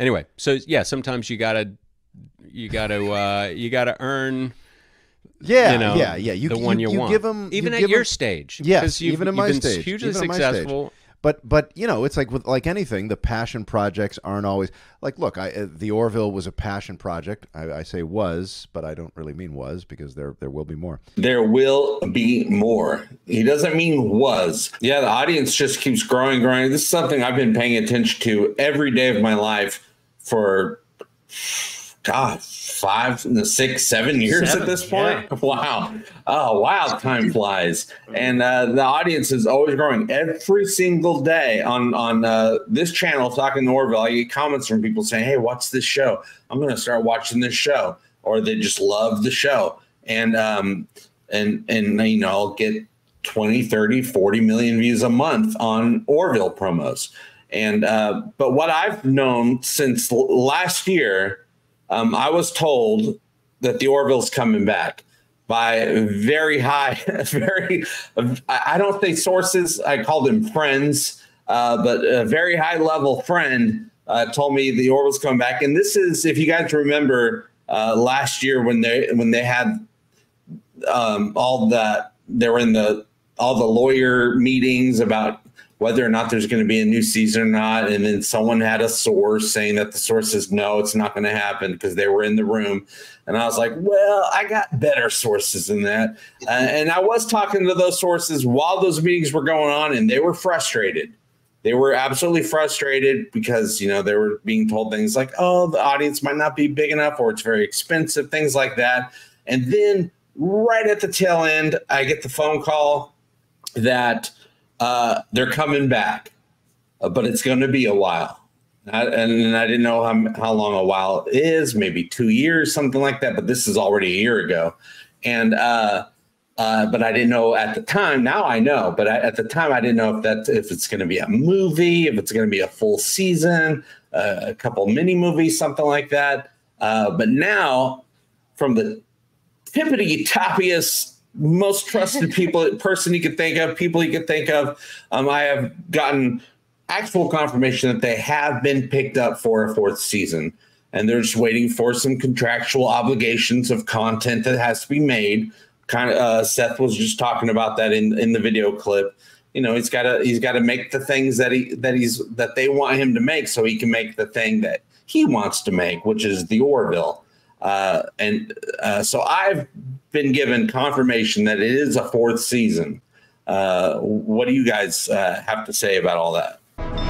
Anyway, so yeah, sometimes you gotta earn. Yeah, you know, yeah. You, the one you want. Give them, even at your stage. Yes, even at my stage. Hugely successful. But you know, it's like with anything, the passion projects aren't always like. Look, the Orville was a passion project. I say was, but I don't really mean was, because there will be more. There will be more. He doesn't mean was. Yeah, the audience just keeps growing, growing. This is something I've been paying attention to every day of my life for, God, 5, 6, 7 years at this point. Yeah. Wow. Oh, wow. Time flies. And the audience is always growing every single day on this channel, Talking The Orville. I get comments from people saying, hey, watch this show. I'm going to start watching this show. Or they just love the show. And you know, I'll get 20, 30, 40 million views a month on Orville promos. And but what I've known since last year, I was told that the Orville's coming back by very high, I don't think sources, I call them friends, but a very high level friend told me the Orville's coming back. And this is, if you guys remember last year when they had all that, they were in all the lawyer meetings about whether or not there's going to be a new season or not. And then someone had a source saying that the source says, no, it's not going to happen because they were in the room. And I was like, well, I got better sources than that. And I was talking to those sources while those meetings were going on, and they were frustrated. They were absolutely frustrated because, you know, they were being told things like, oh, the audience might not be big enough, or it's very expensive, things like that. And then right at the tail end, I get the phone call that, they're coming back, but it's going to be a while. And I didn't know how long a while is, maybe 2 years, something like that. But this is already a year ago. And but I didn't know at the time. Now I know. But at the time, I didn't know if it's going to be a movie, if it's going to be a full season, a couple mini movies, something like that. But now, from the tippity-toppiest, most trusted person you could think of, I have gotten actual confirmation that they have been picked up for a fourth season, and they're just waiting for some contractual obligations of content that has to be made. Kind of, Seth was just talking about that in the video clip. You know, he's got to make the things that they want him to make, so he can make the thing that he wants to make, which is the Orville. So I've been given confirmation that it is a fourth season. What do you guys have to say about all that?